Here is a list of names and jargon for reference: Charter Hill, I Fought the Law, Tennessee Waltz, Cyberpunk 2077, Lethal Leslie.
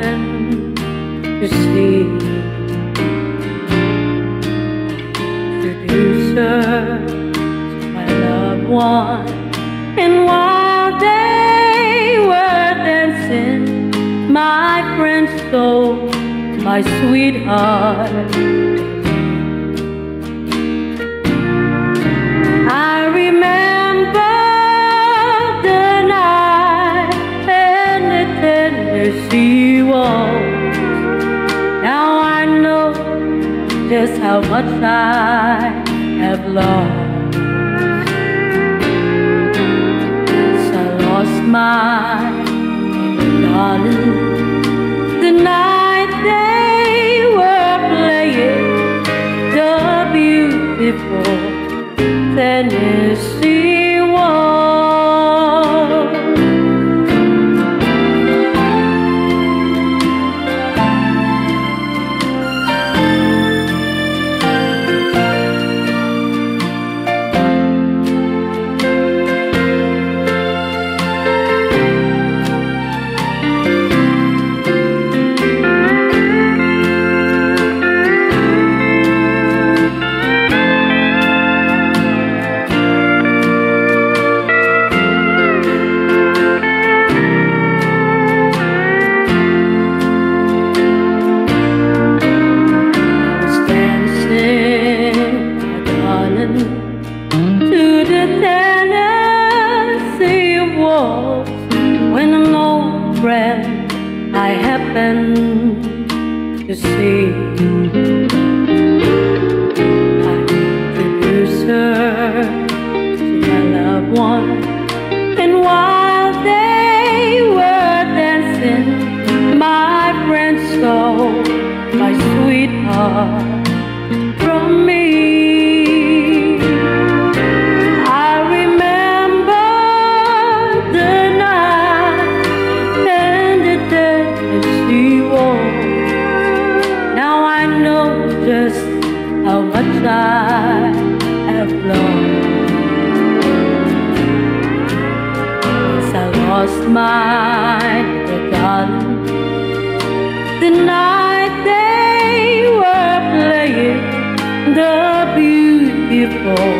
heaven to see. Seducer to my loved one, and while they were dancing, my friend stole my sweetheart. I remember the night in the Tennessee Waltz. Now I know just how much I have lost. I lost my darling the night they were playing the beautiful Tennessee Waltz. When an old friend I happen to see, I introduce her to my loved one, and while they were dancing, my friend stole my sweetheart from me. Just how much I have lost. I lost my darling the night they were playing the beautiful